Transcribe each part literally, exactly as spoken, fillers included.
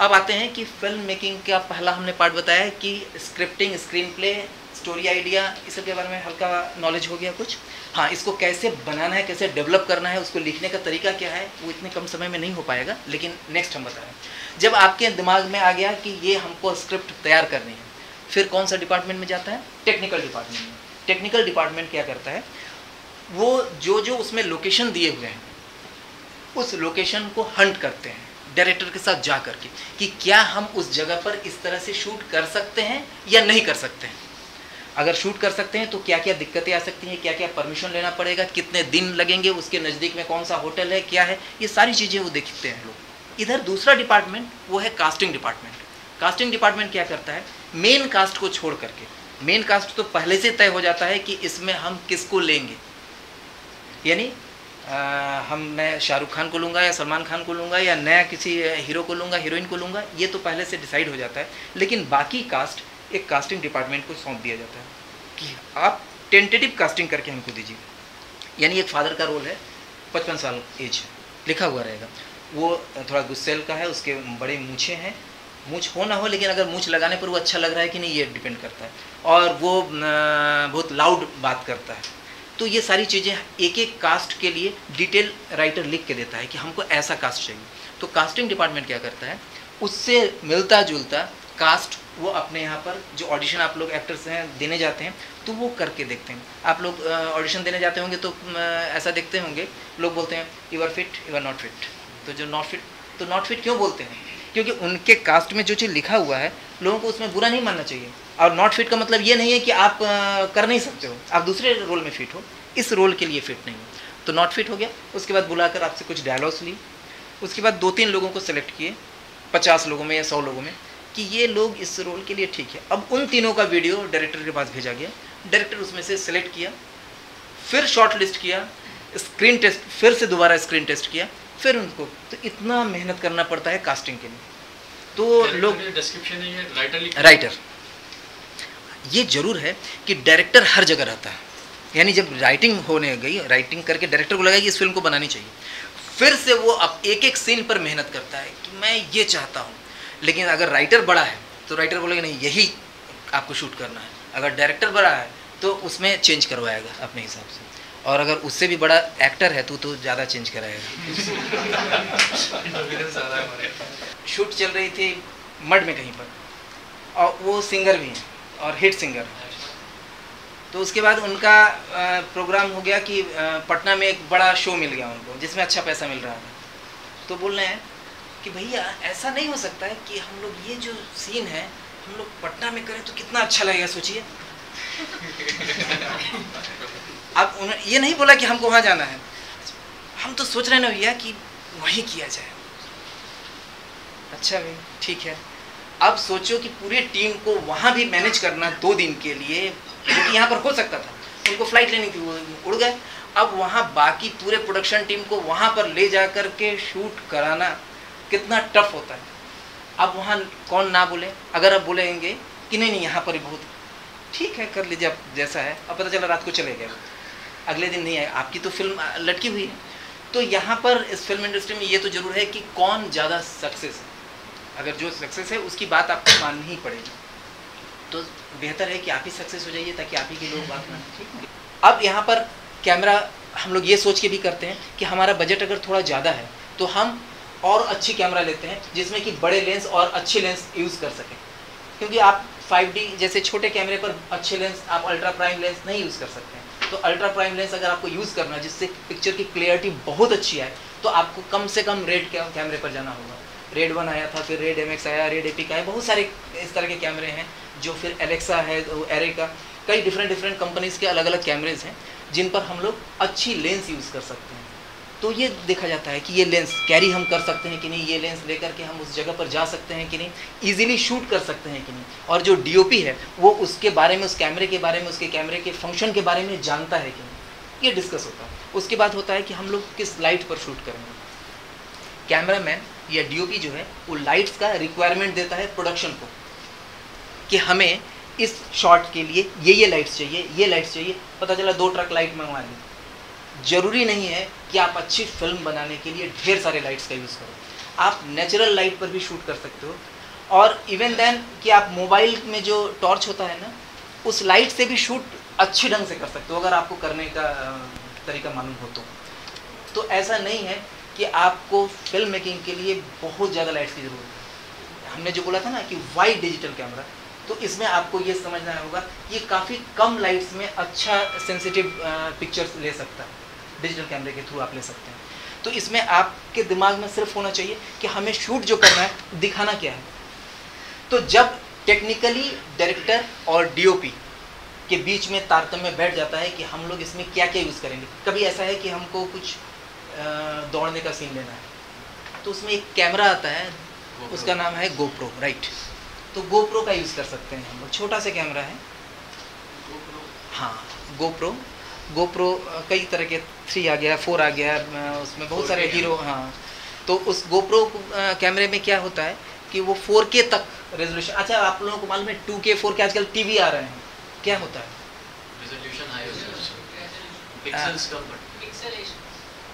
अब आते हैं कि फिल्म मेकिंग का पहला हमने पार्ट बताया कि scripting, screen play, story idea, इस सब के बारे में हल्का नॉलेज हो गया कुछ। हाँ, इसको कैसे बनाना है, कैसे डेवलप करना है, उसको लिखने का तरीका क्या है, वो इतने कम समय में नहीं हो पाएगा, लेकिन नेक्स्ट हम बता रहे हैं। जब आपके दिमाग में आ गया कि ये हमको स्क्रिप्ट तैयार करनी है, फिर कौन सा डिपार्टमेंट में जाता है? टेक्निकल डिपार्टमेंट में। टेक्निकल डिपार्टमेंट क्या करता है, वो जो जो उसमें लोकेशन दिए हुए हैं उस लोकेशन को हंट करते हैं डायरेक्टर के साथ जा करके कि क्या हम उस जगह पर इस तरह से शूट कर सकते हैं या नहीं कर सकते हैं। अगर शूट कर सकते हैं तो क्या क्या दिक्कतें आ सकती हैं, क्या क्या परमिशन लेना पड़ेगा, कितने दिन लगेंगे, उसके नज़दीक में कौन सा होटल है, क्या है, ये सारी चीज़ें वो देखते हैं लोग। इधर दूसरा डिपार्टमेंट वो है कास्टिंग डिपार्टमेंट। कास्टिंग डिपार्टमेंट क्या करता है, मेन कास्ट को छोड़ करके, मेन कास्ट तो पहले से तय हो जाता है कि इसमें हम किसको लेंगे, यानी आ, हम मैं शाहरुख खान को लूँगा या सलमान खान को लूँगा या नया किसी हीरो को लूँगा, हीरोइन को लूँगा, ये तो पहले से डिसाइड हो जाता है। लेकिन बाकी कास्ट एक कास्टिंग डिपार्टमेंट को सौंप दिया जाता है कि आप टेंटेटिव कास्टिंग करके हमको दीजिए। यानी एक फादर का रोल है, पचपन साल एज लिखा हुआ रहेगा, वो थोड़ा गुस्सेल का है, उसके बड़े मूँछें हैं, मूँछ हो ना हो लेकिन अगर मूँछ लगाने पर वो अच्छा लग रहा है कि नहीं ये डिपेंड करता है, और वो बहुत लाउड बात करता है। तो ये सारी चीज़ें एक एक कास्ट के लिए डिटेल राइटर लिख के देता है कि हमको ऐसा कास्ट चाहिए। तो कास्टिंग डिपार्टमेंट क्या करता है, उससे मिलता जुलता कास्ट वो अपने यहाँ पर जो ऑडिशन आप लोग एक्टर्स हैं देने जाते हैं तो वो करके देखते हैं। आप लोग ऑडिशन देने जाते होंगे तो ऐसा देखते होंगे, लोग बोलते हैं you are fit, you are not fit. तो जो नॉट फिट, तो नॉट फिट क्यों बोलते हैं, क्योंकि उनके कास्ट में जो चीज़ लिखा हुआ है लोगों को उसमें बुरा नहीं मानना चाहिए। और नॉट फिट का मतलब ये नहीं है कि आप आ, कर नहीं सकते हो, आप दूसरे रोल में फिट हो, इस रोल के लिए फिट नहीं हो, तो नॉट फिट हो गया। उसके बाद बुलाकर आपसे कुछ डायलॉग्स ली, उसके बाद दो तीन लोगों को सेलेक्ट किए पचास लोगों में या सौ लोगों में कि ये लोग इस रोल के लिए ठीक है। अब उन तीनों का वीडियो डायरेक्टर के पास भेजा गया, डायरेक्टर उसमें से सेलेक्ट किया, फिर शॉर्ट लिस्ट किया, स्क्रीन टेस्ट, फिर से दोबारा स्क्रीन टेस्ट किया, फिर उनको, तो इतना मेहनत करना पड़ता है कास्टिंग के लिए। तो लोग डिस्क्रिप्शन है राइटर राइटर ये जरूर है कि डायरेक्टर हर जगह रहता है। यानी जब राइटिंग होने गई, राइटिंग करके डायरेक्टर को लगा कि इस फिल्म को बनानी चाहिए, फिर से वो अब एक एक सीन पर मेहनत करता है कि मैं ये चाहता हूँ। लेकिन अगर राइटर बड़ा है तो राइटर बोलेगा नहीं यही आपको शूट करना है, अगर डायरेक्टर बड़ा है तो उसमें चेंज करवाएगा अपने हिसाब से, और अगर उससे भी बड़ा एक्टर है तो तो ज़्यादा चेंज कराएगा। शूट चल रही थी मड में कहीं पर, और वो सिंगर भी हैं और हिट सिंगर। तो उसके बाद उनका प्रोग्राम हो गया कि पटना में एक बड़ा शो मिल गया उनको जिसमें अच्छा पैसा मिल रहा था। तो बोल रहे हैं कि भैया ऐसा नहीं हो सकता है कि हम लोग ये जो सीन है हम लोग पटना में करें तो कितना अच्छा लगेगा सोचिए। अब उन्होंने ये नहीं बोला कि हमको वहाँ जाना है, हम तो सोच रहे हैं ना भैया कि वहीं किया जाए। अच्छा भैया ठीक है। अब सोचो कि पूरी टीम को वहाँ भी मैनेज करना दो दिन के लिए, क्योंकि यहाँ पर हो सकता था, उनको फ्लाइट लेनी थी, उड़ गए। अब वहाँ बाकी पूरे प्रोडक्शन टीम को वहाँ पर ले जा कर के शूट कराना कितना टफ होता है। अब वहाँ कौन ना बोले, अगर आप बोलेंगे कि नहीं नहीं यहाँ पर ही बहुत ठीक है कर लीजिए आप जैसा है, अब पता चला रात को चले गए, अगले दिन नहीं आए, आपकी तो फिल्म लटकी हुई है। तो यहाँ पर इस फिल्म इंडस्ट्री में ये तो जरूर है कि कौन ज़्यादा सक्सेस है, अगर जो सक्सेस है उसकी बात आपको माननी ही पड़ेगी। तो बेहतर है कि आप ही सक्सेस हो जाइए ताकि आप ही के लोग बात मानें, ठीक है। अब यहाँ पर कैमरा हम लोग ये सोच के भी करते हैं कि हमारा बजट अगर थोड़ा ज़्यादा है तो हम और अच्छी कैमरा लेते हैं जिसमें कि बड़े लेंस और अच्छे लेंस यूज़ कर सकें, क्योंकि आप फाइव डी जैसे छोटे कैमरे पर अच्छे लेंस, आप अल्ट्रा प्राइम लेंस नहीं यूज़ कर सकते हैं। तो अल्ट्रा प्राइम लेंस अगर आपको यूज़ करना है जिससे पिक्चर की क्लियरिटी बहुत अच्छी आए तो आपको कम से कम रेड कैमरे पर जाना होगा। रेड वन आया था, फिर रेड एमएक्स आया, रेड एपिक आया, बहुत सारे इस तरह के कैमरे हैं, जो फिर एलेक्सा है, तो एरे का, कई डिफरेंट डिफरेंट कंपनीज़ के अलग अलग कैमरेज हैं जिन पर हम लोग अच्छी लेंस यूज़ कर सकते हैं। तो ये देखा जाता है कि ये लेंस कैरी हम कर सकते हैं कि नहीं, ये लेंस लेकर के हम उस जगह पर जा सकते हैं कि नहीं, इजीली शूट कर सकते हैं कि नहीं, और जो डीओपी है वो उसके बारे में, उस कैमरे के बारे में, उसके कैमरे के फंक्शन के बारे में जानता है कि नहीं, ये डिस्कस होता है। उसके बाद होता है कि हम लोग किस लाइट पर शूट करेंगे। कैमरामैन या डीओपी जो है वो लाइट्स का रिक्वायरमेंट देता है प्रोडक्शन को कि हमें इस शॉट के लिए ये ये लाइट्स चाहिए, ये लाइट्स चाहिए। पता चला दो ट्रक लाइट मंगवा दी। ज़रूरी नहीं है कि आप अच्छी फिल्म बनाने के लिए ढेर सारे लाइट्स का यूज़ करो, आप नेचुरल लाइट पर भी शूट कर सकते हो। और इवन देन कि आप मोबाइल में जो टॉर्च होता है ना, उस लाइट से भी शूट अच्छे ढंग से कर सकते हो, अगर आपको करने का तरीका मालूम हो तो। तो ऐसा नहीं है कि आपको फिल्म मेकिंग के लिए बहुत ज़्यादा लाइट्स की ज़रूरत है। हमने जो बोला था ना कि वाइड डिजिटल कैमरा, तो इसमें आपको ये समझना होगा ये काफ़ी कम लाइट्स में अच्छा सेंसिटिव पिक्चर्स ले सकता है, डिजिटल कैमरे के थ्रू आप ले सकते हैं। तो इसमें आपके दिमाग में सिर्फ होना चाहिए कि हमें शूट जो करना है, दिखाना क्या है। तो जब टेक्निकली डायरेक्टर और डीओपी के बीच में तारतम्य बैठ जाता है कि हम लोग इसमें क्या क्या यूज़ करेंगे, कभी ऐसा है कि हमको कुछ दौड़ने का सीन लेना है तो उसमें एक कैमरा आता है, उसका नाम है गोप्रो, राइट। तो गोप्रो का यूज़ कर सकते हैं हम लोग, छोटा सा कैमरा है गोप्रो। हाँ, गोप्रो गोप्रो कई तरह के, थ्री आ गया, फोर आ गया, उसमें बहुत सारे हीरो। हाँ, तो उस गोप्रो कैमरे में क्या होता है कि वो फोर के तक रेजोल्यूशन, अच्छा आप लोगों को मालूम है टू के फोर के आजकल टी वी आ रहे हैं, क्या होता है रेजोल्यूशन हाई हो जाता है,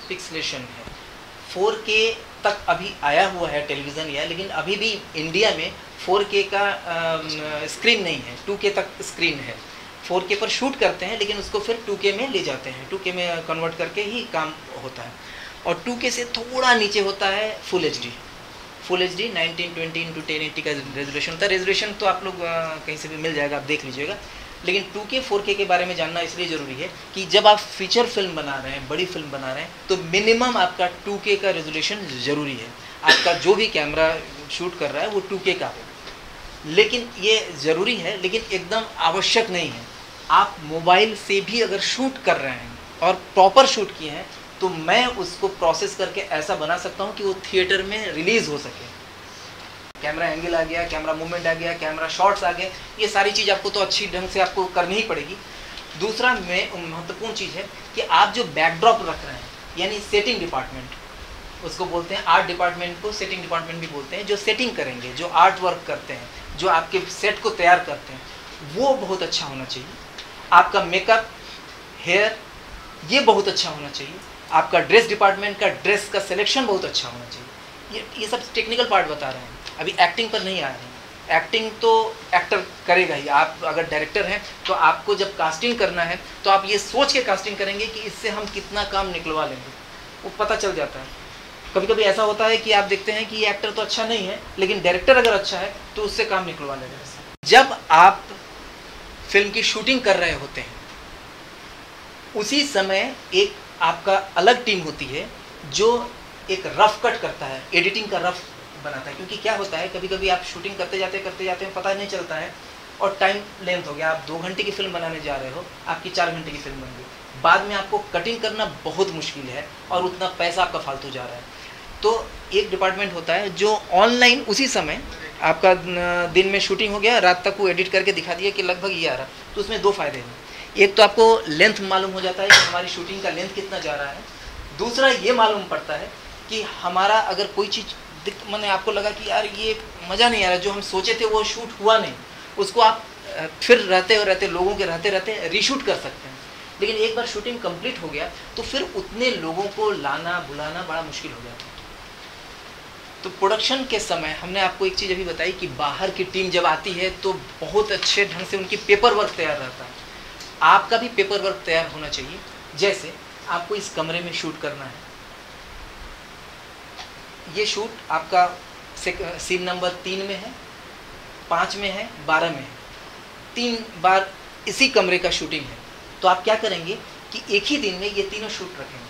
पिक्सेलेशन है। फोर के तक अभी आया हुआ है टेलीविज़न या, लेकिन अभी भी इंडिया में फोर के का आ, स्क्रीन नहीं है, टू के तक स्क्रीन है। फोर के पर शूट करते हैं लेकिन उसको फिर टू के में ले जाते हैं, टू के में कन्वर्ट करके ही काम होता है। और टू के से थोड़ा नीचे होता है full H D, full H D nineteen twenty into ten eighty का रेजोल्यूशन होता है। रेजोल्यूशन तो आप लोग आ, कहीं से भी मिल जाएगा, आप देख लीजिएगा। लेकिन टू के फोर के के बारे में जानना इसलिए ज़रूरी है कि जब आप फीचर फिल्म बना रहे हैं, बड़ी फिल्म बना रहे हैं, तो मिनिमम आपका टू के का रेजोल्यूशन ज़रूरी है। आपका जो भी कैमरा शूट कर रहा है वो टू के का हो, लेकिन ये ज़रूरी है, लेकिन एकदम आवश्यक नहीं है। आप मोबाइल से भी अगर शूट कर रहे हैं और प्रॉपर शूट किए हैं तो मैं उसको प्रोसेस करके ऐसा बना सकता हूँ कि वो थिएटर में रिलीज़ हो सके। कैमरा एंगल आ गया, कैमरा मूवमेंट आ गया, कैमरा शॉट्स आ गए, ये सारी चीज़ आपको तो अच्छी ढंग से आपको करनी ही पड़ेगी। दूसरा में महत्वपूर्ण चीज़ है कि आप जो बैकड्रॉप रख रहे हैं, यानी सेटिंग डिपार्टमेंट, उसको बोलते हैं आर्ट डिपार्टमेंट को सेटिंग डिपार्टमेंट भी बोलते हैं, जो सेटिंग करेंगे, जो आर्ट वर्क करते हैं, जो आपके सेट को तैयार करते हैं, वो बहुत अच्छा होना चाहिए। आपका मेकअप, हेयर, ये बहुत अच्छा होना चाहिए। आपका ड्रेस डिपार्टमेंट का ड्रेस का सिलेक्शन बहुत अच्छा होना चाहिए। ये ये सब टेक्निकल पार्ट बता रहे हैं, अभी एक्टिंग पर नहीं आ रही है। एक्टिंग तो एक्टर करेगा ही, आप अगर डायरेक्टर हैं तो आपको जब कास्टिंग करना है तो आप ये सोच के कास्टिंग करेंगे कि इससे हम कितना काम निकलवा लेंगे, वो पता चल जाता है। कभी कभी ऐसा होता है कि आप देखते हैं कि ये एक्टर तो अच्छा नहीं है, लेकिन डायरेक्टर अगर अच्छा है तो उससे काम निकलवा लेगा। जब आप फिल्म की शूटिंग कर रहे होते हैं उसी समय एक आपका अलग टीम होती है जो एक रफ कट करता है, एडिटिंग का रफ बनाता है। क्योंकि क्या होता है, कभी कभी आप शूटिंग करते जाते करते जाते हैं पता नहीं चलता है और टाइम लेंथ हो गया, आप दो घंटे की फिल्म बनाने जा रहे हो, आपकी चार घंटे की फिल्म बन गई, बाद में आपको कटिंग करना बहुत मुश्किल है और उतना पैसा आपका फालतू जा रहा है। तो एक डिपार्टमेंट होता है जो ऑनलाइन उसी समय आपका दिन में शूटिंग हो गया, रात तक वो एडिट करके दिखा दिया कि लगभग ये आ रहा। तो उसमें दो फायदे हैं, एक तो आपको लेंथ मालूम हो जाता है कि हमारी शूटिंग का लेंथ कितना जा रहा है, दूसरा ये मालूम पड़ता है कि हमारा अगर कोई चीज़ मैंने आपको लगा कि यार ये मज़ा नहीं आ रहा, जो हम सोचे थे वो शूट हुआ नहीं, उसको आप फिर रहते और रहते लोगों के रहते रहते रीशूट कर सकते हैं। लेकिन एक बार शूटिंग कंप्लीट हो गया तो फिर उतने लोगों को लाना बुलाना बड़ा मुश्किल हो जाता है। तो प्रोडक्शन के समय हमने आपको एक चीज़ अभी बताई कि बाहर की टीम जब आती है तो बहुत अच्छे ढंग से उनकी पेपर वर्क तैयार रहता है, आपका भी पेपर वर्क तैयार होना चाहिए। जैसे आपको इस कमरे में शूट करना है, ये शूट आपका सीन नंबर तीन में है, पाँच में है, बारह में है, तीन बार इसी कमरे का शूटिंग है। तो आप क्या करेंगे कि एक ही दिन में ये तीनों शूट रखेंगे,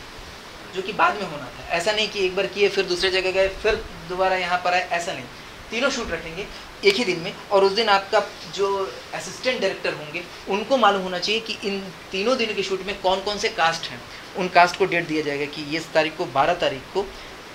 जो कि बाद में होना था। ऐसा नहीं कि एक बार किए फिर दूसरे जगह गए फिर दोबारा यहाँ पर आए, ऐसा नहीं, तीनों शूट रखेंगे एक ही दिन में। और उस दिन आपका जो असिस्टेंट डायरेक्टर होंगे उनको मालूम होना चाहिए कि इन तीनों दिन के शूट में कौन कौन से कास्ट हैं, उन कास्ट को डेट दिया जाएगा कि ये तारीख को, बारह तारीख को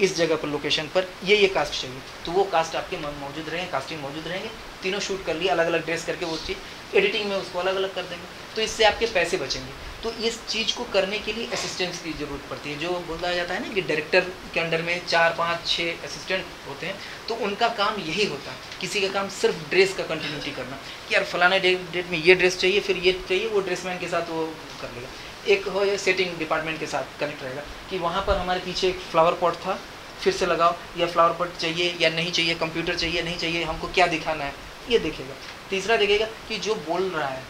इस जगह पर, लोकेशन पर ये ये कास्ट चाहिए। तो वो कास्ट आपके मन मौजूद रहेंगे, कास्टिंग मौजूद रहेंगे, तीनों शूट कर लिए, अलग अलग ड्रेस करके वो चीज़ एडिटिंग में उसको अलग अलग कर देंगे, तो इससे आपके पैसे बचेंगे। तो इस चीज़ को करने के लिए असिस्टेंट्स की ज़रूरत पड़ती है, जो बोला जाता है ना कि डायरेक्टर के अंडर में चार पाँच छः असिस्टेंट होते हैं, तो उनका काम यही होता है। किसी का काम सिर्फ ड्रेस का कंटिन्यूटी करना कि यार फलाने डेट में ये ड्रेस चाहिए, फिर ये चाहिए, वो ड्रेसमैन के साथ वो कर लेगा। एक हो सेटिंग डिपार्टमेंट के साथ कनेक्ट रहेगा कि वहाँ पर हमारे पीछे एक फ्लावर पॉट था, फिर से लगाओ, या फ्लावर पॉट चाहिए या नहीं चाहिए, कंप्यूटर चाहिए नहीं चाहिए, हमको क्या दिखाना है, ये देखेगा। तीसरा देखेगा कि जो बोल रहा है,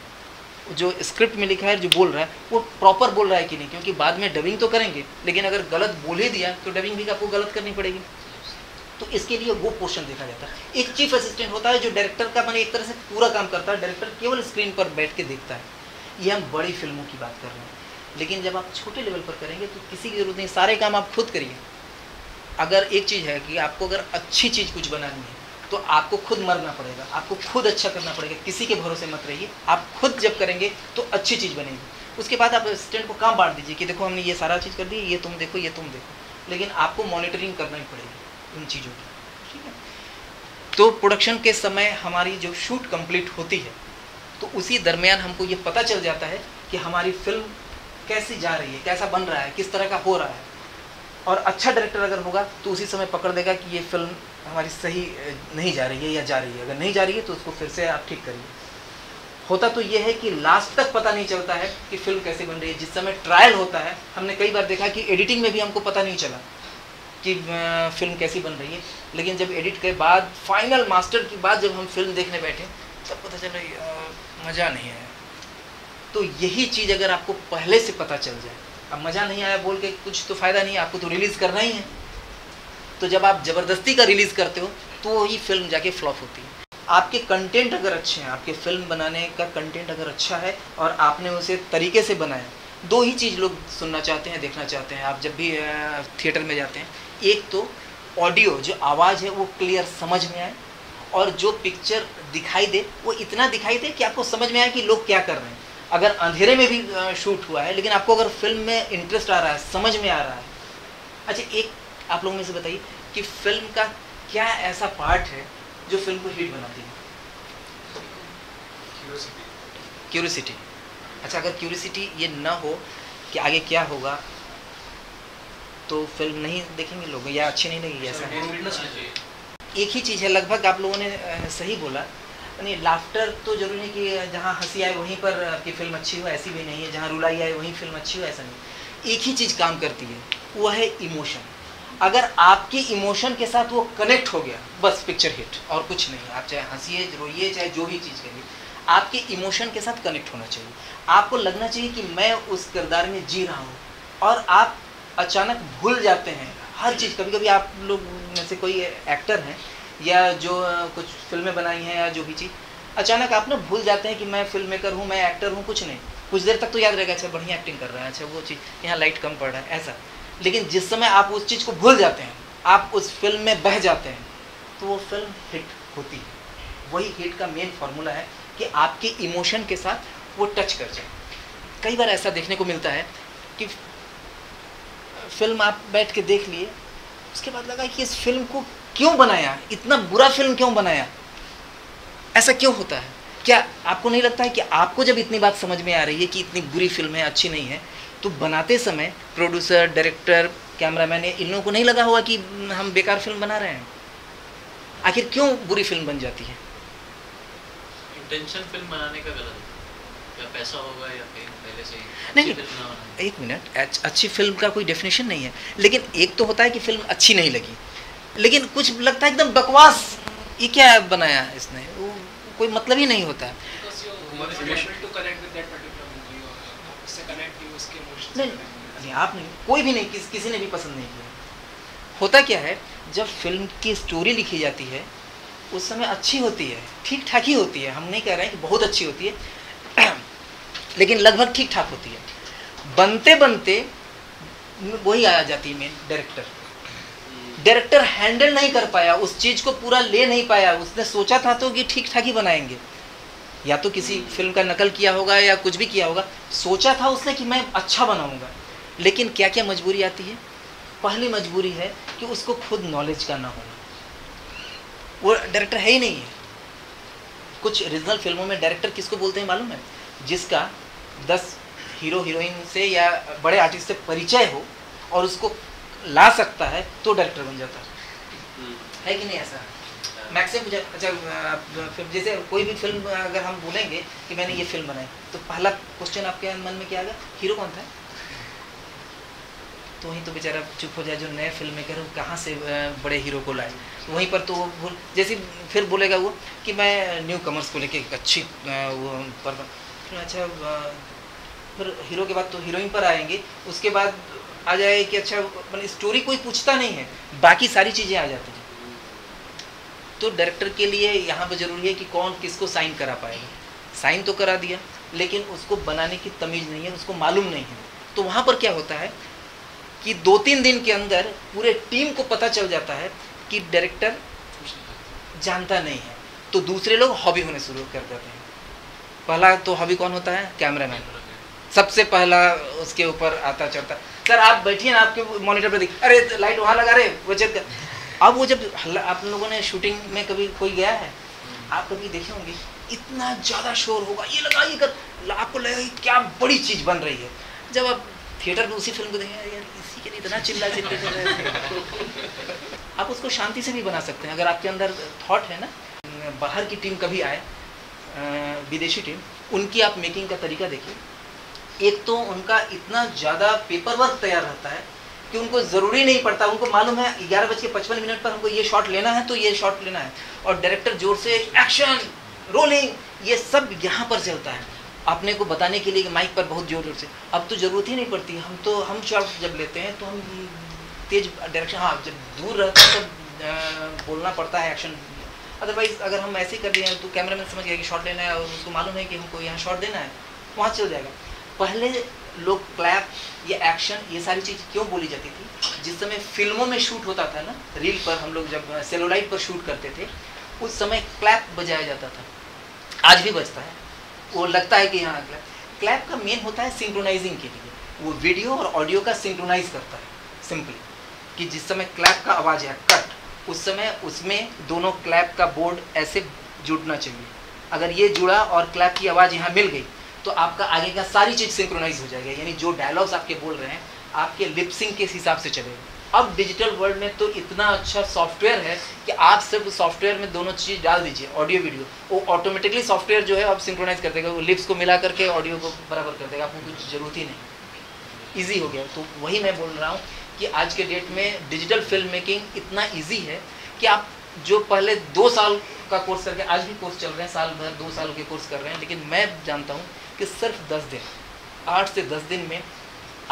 जो स्क्रिप्ट में लिखा है, जो बोल रहा है वो प्रॉपर बोल रहा है कि नहीं, क्योंकि बाद में डबिंग तो करेंगे, लेकिन अगर गलत बोल ही दिया तो डबिंग भी आपको गलत करनी पड़ेगी। तो इसके लिए वो पोर्शन देखा जाता है। एक चीफ असिस्टेंट होता है जो डायरेक्टर का माने एक तरह से पूरा काम करता है, डायरेक्टर केवल स्क्रीन पर बैठ के देखता है। ये हम बड़ी फिल्मों की बात कर रहे हैं, लेकिन जब आप छोटे लेवल पर करेंगे तो किसी की जरूरत नहीं, सारे काम आप खुद करिए। अगर एक चीज़ है कि आपको अगर अच्छी चीज़ कुछ बनानी है तो आपको खुद मरना पड़ेगा, आपको खुद अच्छा करना पड़ेगा, किसी के भरोसे मत रहिए। आप खुद जब करेंगे तो अच्छी चीज़ बनेगी। उसके बाद आप असिस्टेंट को काम बांट दीजिए कि देखो हमने ये सारा चीज़ कर दी, ये तुम देखो, ये तुम देखो, लेकिन आपको मॉनिटरिंग करना ही पड़ेगी उन चीज़ों की, ठीक है। तो प्रोडक्शन के समय हमारी जो शूट कंप्लीट होती है तो उसी दरमियान हमको ये पता चल जाता है कि हमारी फिल्म कैसी जा रही है, कैसा बन रहा है, किस तरह का हो रहा है। और अच्छा डायरेक्टर अगर होगा तो उसी समय पकड़ देगा कि ये फिल्म हमारी सही नहीं जा रही है या जा रही है, अगर नहीं जा रही है तो उसको फिर से आप ठीक करिए। होता तो ये है कि लास्ट तक पता नहीं चलता है कि फिल्म कैसे बन रही है। जिस समय ट्रायल होता है, हमने कई बार देखा कि एडिटिंग में भी हमको पता नहीं चला कि फिल्म कैसी बन रही है, लेकिन जब एडिट के बाद फाइनल मास्टर के बाद जब हम फिल्म देखने बैठे तब पता चला मज़ा नहीं आया। तो यही चीज़ अगर आपको पहले से पता चल जाए, अब मज़ा नहीं आया बोल के कुछ तो फ़ायदा नहीं है, आपको तो रिलीज़ करना ही है। तो जब आप ज़बरदस्ती का रिलीज़ करते हो तो वही फिल्म जाके फ्लॉप होती है। आपके कंटेंट अगर अच्छे हैं, आपके फिल्म बनाने का कंटेंट अगर अच्छा है और आपने उसे तरीके से बनाया, दो ही चीज़ लोग सुनना चाहते हैं, देखना चाहते हैं। आप जब भी थिएटर में जाते हैं, एक तो ऑडियो जो आवाज़ है वो क्लियर समझ में आए, और जो पिक्चर दिखाई दे वो इतना दिखाई दे कि आपको समझ में आए कि लोग क्या कर रहे हैं। अगर अंधेरे में भी शूट हुआ है लेकिन आपको अगर फिल्म में इंटरेस्ट आ रहा है, समझ में आ रहा है। अच्छा, एक आप लोगों में से बताइए कि फिल्म का क्या ऐसा पार्ट है जो फिल्म को हिट बनाती है? क्यूरियोसिटी। अच्छा, अगर क्यूरियोसिटी ये ना हो कि आगे क्या होगा तो फिल्म नहीं देखेंगे लोग या अच्छी नहीं लगेगी, ऐसा है। एक ही चीज़ है लगभग, आप लोगों ने सही बोला। नहीं, लाफ्टर तो जरूरी नहीं कि जहाँ हंसी आए वहीं पर आपकी फिल्म अच्छी हो, ऐसी भी नहीं है। जहाँ रुलाई आए वहीं फिल्म अच्छी हो, ऐसा नहीं। एक ही चीज़ काम करती है, वह है इमोशन। अगर आपके इमोशन के साथ वो कनेक्ट हो गया, बस पिक्चर हिट, और कुछ नहीं। आप चाहे हंसीए, रोइए, चाहे जो भी चीज़ करिए, आपके इमोशन के साथ कनेक्ट होना चाहिए। आपको लगना चाहिए कि मैं उस किरदार में जी रहा हूँ, और आप अचानक भूल जाते हैं हर चीज़। कभी कभी आप लोग में से कोई एक्टर हैं या जो कुछ फिल्में बनाई हैं या जो भी चीज़, अचानक आप ना भूल जाते हैं कि मैं फिल्म मेकर हूँ, मैं एक्टर हूँ, कुछ नहीं। कुछ देर तक तो याद रहेगा, अच्छा बढ़िया एक्टिंग कर रहा है, अच्छा वो चीज़ यहाँ लाइट कम पड़ रहा है, ऐसा। लेकिन जिस समय आप उस चीज़ को भूल जाते हैं, आप उस फिल्म में बह जाते हैं, तो वो फिल्म हिट होती है। वही हिट का मेन फार्मूला है कि आपके इमोशन के साथ वो टच कर जाए। कई बार ऐसा देखने को मिलता है कि फिल्म आप बैठ के देख लिए, उसके बाद लगा कि इस फिल्म को क्यों बनाया, इतना बुरा फिल्म क्यों बनाया, ऐसा क्यों होता है? क्या आपको नहीं लगता है कि आपको जब इतनी बात समझ में आ रही है कि इतनी बुरी फिल्म है, अच्छी नहीं है, तो बनाते समय प्रोड्यूसर, डायरेक्टर, कैमरामैन, इन लोगों को नहीं लगा होगा कि हम बेकार फिल्म बना रहे हैं? आखिर क्यों बुरी फिल्म बन जाती है? इंटेंशन फिल्म बनाने का गलत है, पैसा होगा या पहले से ही नहीं। एक मिनट, अच्छी फिल्म का कोई डेफिनेशन नहीं है, लेकिन एक तो होता है कि फिल्म अच्छी नहीं लगी, लेकिन कुछ लगता है एकदम बकवास, ये क्या बनाया इसने, वो कोई मतलब ही नहीं होता है। नहीं, आप नहीं, कोई भी नहीं, किस, किसी ने भी पसंद नहीं किया। होता क्या है, जब फिल्म की स्टोरी लिखी जाती है उस समय अच्छी होती है, ठीक ठाक ही होती है, हम नहीं कह रहे हैं कि बहुत अच्छी होती है, लेकिन लगभग ठीक ठाक होती है। बनते बनते वही आ जाती है मेन, डायरेक्टर। डायरेक्टर हैंडल नहीं कर पाया उस चीज़ को, पूरा ले नहीं पाया। उसने सोचा था तो कि ठीक ठाक ही बनाएंगे, या तो किसी फिल्म का नकल किया होगा या कुछ भी किया होगा, सोचा था उसने कि मैं अच्छा बनाऊंगा, लेकिन क्या क्या मजबूरी आती है। पहली मजबूरी है कि उसको खुद नॉलेज का ना होना, वो डायरेक्टर है ही नहीं है। कुछ रीजनल फिल्मों में डायरेक्टर किसको बोलते हैं मालूम है? जिसका दस हीरो हीरोइन से या बड़े आर्टिस्ट से परिचय हो और उसको ला सकता है तो डायरेक्टर बन जाता है, है कि नहीं ऐसा? मैक्सिमम। अच्छा, जैसे कोई भी फिल्म अगर हम बोलेंगे कि मैंने ये फिल्म बनाई, तो पहला क्वेश्चन आपके मन में क्या आएगा? हीरो कौन था, तो वहीं तो बेचारा चुप हो जाए जो नए फिल्म मेकर हो, कहाँ से बड़े हीरो को लाए। वहीं पर तो भूल जैसे फिर बोलेगा वो कि मैं न्यू कमर्स को लेके अच्छी वो पर अच्छा, फिर हीरो के बाद तो हीरोइन पर आएंगे, उसके बाद आ जाए कि अच्छा मतलब स्टोरी कोई पूछता नहीं है, बाकी सारी चीज़ें आ जाती हैं। तो डायरेक्टर के लिए यहाँ पर ज़रूरी है कि कौन किसको साइन करा पाएगा। साइन तो करा दिया लेकिन उसको बनाने की तमीज़ नहीं है, उसको मालूम नहीं है। तो वहाँ पर क्या होता है कि दो तीन दिन के अंदर पूरे टीम को पता चल जाता है कि डायरेक्टर जानता नहीं है, तो दूसरे लोग हॉबी होने शुरू कर देते हैं। पहला तो हॉबी कौन होता है? कैमरामैन सबसे पहला उसके ऊपर आता चलता। सर आप बैठिए ना, आपके मॉनिटर पर देखिए, अरे लाइट वहाँ लगा रहे वो चेक कर। अब वो जब आप लोगों ने शूटिंग में कभी कोई गया है, आप कभी देखे होंगे इतना ज़्यादा शोर होगा, ये लगा ये कर, आपको लगेगा क्या बड़ी चीज़ बन रही है। जब आप थिएटर में उसी फिल्म को देखें, यार इसी के लिए इतना चिल्ला चिल्ला आप उसको शांति से भी बना सकते हैं अगर आपके अंदर थॉट है ना। बाहर की टीम कभी आए, विदेशी टीम, उनकी आप मेकिंग का तरीका देखिए। एक तो उनका इतना ज़्यादा पेपर वर्क तैयार रहता है कि उनको ज़रूरी नहीं पड़ता, उनको मालूम है ग्यारह बज के पचपन मिनट पर हमको ये शॉट लेना है तो ये शॉट लेना है, और डायरेक्टर जोर से एक्शन रोलिंग ये सब यहाँ पर चलता है अपने को बताने के लिए कि माइक पर बहुत जोर जोर से। अब तो ज़रूरत ही नहीं पड़ती, हम तो हम शॉट्स जब लेते हैं तो हम तेज डायरेक्शन, हाँ जब दूर रहता है तब बोलना पड़ता है एक्शन, अदरवाइज अगर हम ऐसे कर रहे हैं तो कैमरामैन समझ गया कि शॉट लेना है और उसको मालूम है कि हमको यहाँ शॉट देना है, वहाँ चल जाएगा। पहले लोग क्लैप या एक्शन ये सारी चीज़ क्यों बोली जाती थी? जिस समय फिल्मों में शूट होता था ना, रील पर हम लोग जब सेलोलाइट पर शूट करते थे उस समय क्लैप बजाया जाता था। आज भी बजता है, वो लगता है कि यहाँ क्लैप। क्लैप का मेन होता है सिंक्रोनाइजिंग के लिए, वो वीडियो और ऑडियो का सिंक्रोनाइज करता है सिंपली, कि जिस समय क्लैप का आवाज़ है कट, उस समय उसमें दोनों क्लैप का बोर्ड ऐसे जुड़ना चाहिए। अगर ये जुड़ा और क्लैप की आवाज़ यहाँ मिल गई तो आपका आगे का सारी चीज़ सिंक्रोनाइज हो जाएगा, यानी जो डायलॉग्स आपके बोल रहे हैं आपके लिपसिंग के हिसाब से चलेगा। अब डिजिटल वर्ल्ड में तो इतना अच्छा सॉफ्टवेयर है कि आप सिर्फ सॉफ्टवेयर में दोनों चीज़ डाल दीजिए, ऑडियो वीडियो, वो ऑटोमेटिकली सॉफ्टवेयर जो है आप सिंक्रोनाइज कर देगा, वो लिप्स को मिला करके ऑडियो को बराबर कर देगा, आपको कुछ जरूरत ही नहीं, ईजी हो गया। तो वही मैं बोल रहा हूँ कि आज के डेट में डिजिटल फिल्म मेकिंग इतना ईजी है कि आप जो पहले दो साल का कोर्स करके, आज भी कोर्स चल रहे हैं साल भर दो साल के कोर्स कर रहे हैं, लेकिन मैं जानता हूँ कि सिर्फ दस दिन आठ से दस दिन में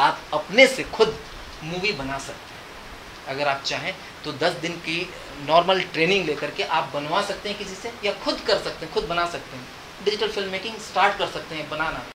आप अपने से खुद मूवी बना सकते हैं। अगर आप चाहें तो दस दिन की नॉर्मल ट्रेनिंग लेकर के आप बनवा सकते हैं किसी से, या खुद कर सकते हैं, खुद बना सकते हैं। डिजिटल फिल्म मेकिंग स्टार्ट कर सकते हैं बनाना।